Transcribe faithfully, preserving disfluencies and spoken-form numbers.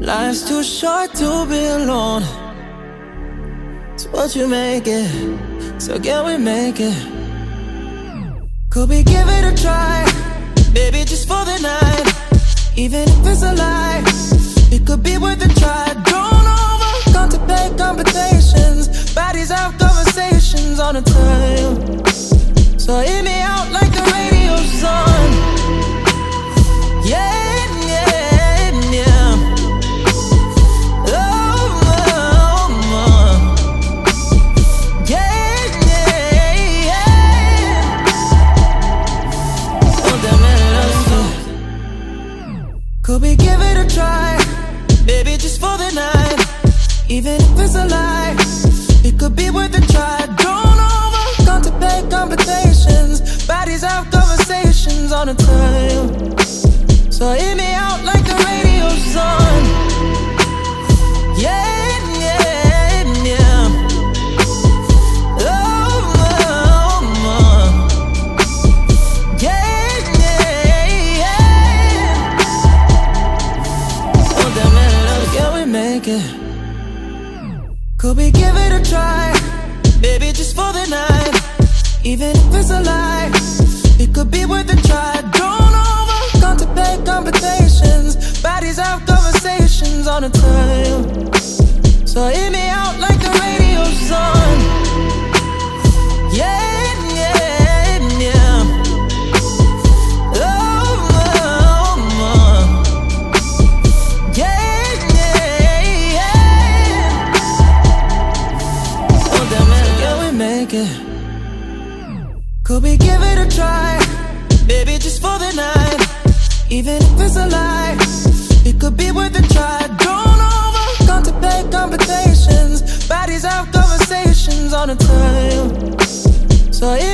Life's too short to be alone. It's what you make it, so can we make it? Could we give it a try, baby, just for the night? Even if it's a lie, it could be worth a try. Don't overcontemplate competitions, bodies have conversations on a time. So hit me out like the radio song. Yeah. Could we give it a try, baby, just for the night? Even if it's a lie, it could be worth a try. Don't overcontemplate competitions, bodies have conversations on a time. So hit me out like the radio song. Yeah. Could we give it a try, baby, just for the night? Even if it's a lie, it could be worth a try. Don't overcontemplate competitions, bodies have conversations on a time. So hit me out like the radio song. Yeah. Could we give it a try, baby, just for the night? Even if it's a lie, it could be worth a try. Don't overcontemplate competitions, bodies have conversations on a time. So